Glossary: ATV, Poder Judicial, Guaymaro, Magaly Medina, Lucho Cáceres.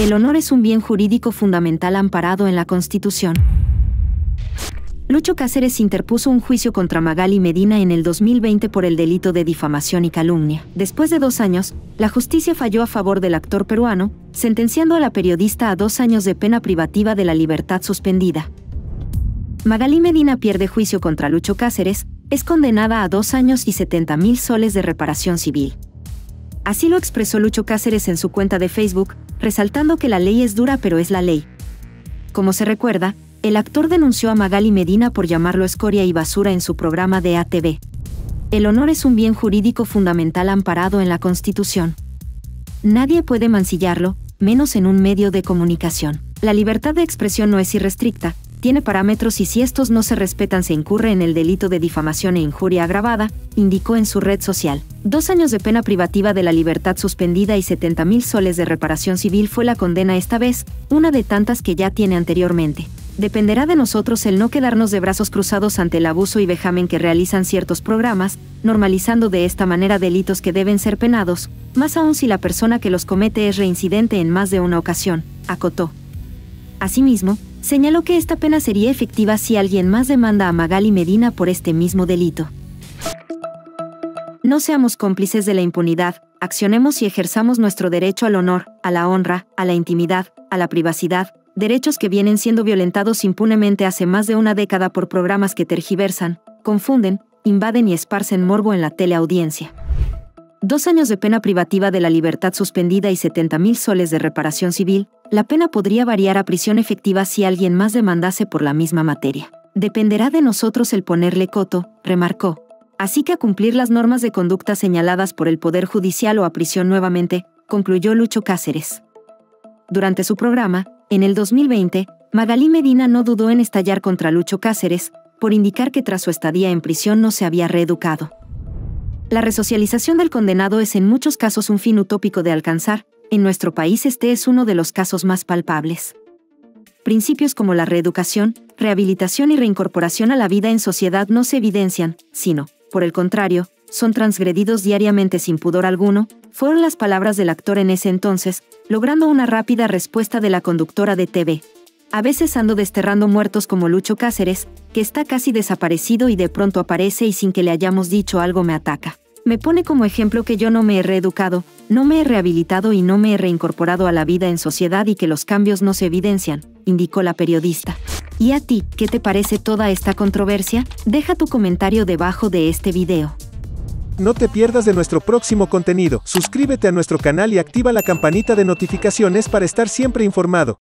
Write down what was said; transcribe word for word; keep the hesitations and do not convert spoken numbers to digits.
El honor es un bien jurídico fundamental amparado en la Constitución. Lucho Cáceres interpuso un juicio contra Magaly Medina en el dos mil veinte por el delito de difamación y calumnia. Después de dos años, la justicia falló a favor del actor peruano, sentenciando a la periodista a dos años de pena privativa de la libertad suspendida. Magaly Medina pierde juicio contra Lucho Cáceres, es condenada a dos años y setenta mil soles de reparación civil. Así lo expresó Lucho Cáceres en su cuenta de Facebook, resaltando que la ley es dura pero es la ley. Como se recuerda, el actor denunció a Magaly Medina por llamarlo escoria y basura en su programa de A T V. El honor es un bien jurídico fundamental amparado en la Constitución. Nadie puede mancillarlo, menos en un medio de comunicación. La libertad de expresión no es irrestricta, tiene parámetros y si estos no se respetan se incurre en el delito de difamación e injuria agravada, indicó en su red social. Dos años de pena privativa de la libertad suspendida y setenta mil soles de reparación civil fue la condena esta vez, una de tantas que ya tiene anteriormente. Dependerá de nosotros el no quedarnos de brazos cruzados ante el abuso y vejamen que realizan ciertos programas, normalizando de esta manera delitos que deben ser penados, más aún si la persona que los comete es reincidente en más de una ocasión, acotó. Asimismo, señaló que esta pena sería efectiva si alguien más demanda a Magaly Medina por este mismo delito. No seamos cómplices de la impunidad, accionemos y ejerzamos nuestro derecho al honor, a la honra, a la intimidad, a la privacidad, derechos que vienen siendo violentados impunemente hace más de una década por programas que tergiversan, confunden, invaden y esparcen morbo en la teleaudiencia. Dos años de pena privativa de la libertad suspendida y setenta mil soles de reparación civil, la pena podría variar a prisión efectiva si alguien más demandase por la misma materia. Dependerá de nosotros el ponerle coto, remarcó. Así que a cumplir las normas de conducta señaladas por el Poder Judicial o a prisión nuevamente, concluyó Lucho Cáceres. Durante su programa, en el dos mil veinte, Magaly Medina no dudó en estallar contra Lucho Cáceres, por indicar que tras su estadía en prisión no se había reeducado. La resocialización del condenado es en muchos casos un fin utópico de alcanzar, en nuestro país este es uno de los casos más palpables. Principios como la reeducación, rehabilitación y reincorporación a la vida en sociedad no se evidencian, sino, por el contrario, son transgredidos diariamente sin pudor alguno, fueron las palabras del actor en ese entonces, logrando una rápida respuesta de la conductora de T V. A veces ando desterrando muertos como Lucho Cáceres, que está casi desaparecido y de pronto aparece y sin que le hayamos dicho algo me ataca. Me pone como ejemplo que yo no me he reeducado, no me he rehabilitado y no me he reincorporado a la vida en sociedad y que los cambios no se evidencian, indicó la periodista. ¿Y a ti, qué te parece toda esta controversia? Deja tu comentario debajo de este video. No te pierdas de nuestro próximo contenido, suscríbete a nuestro canal y activa la campanita de notificaciones para estar siempre informado.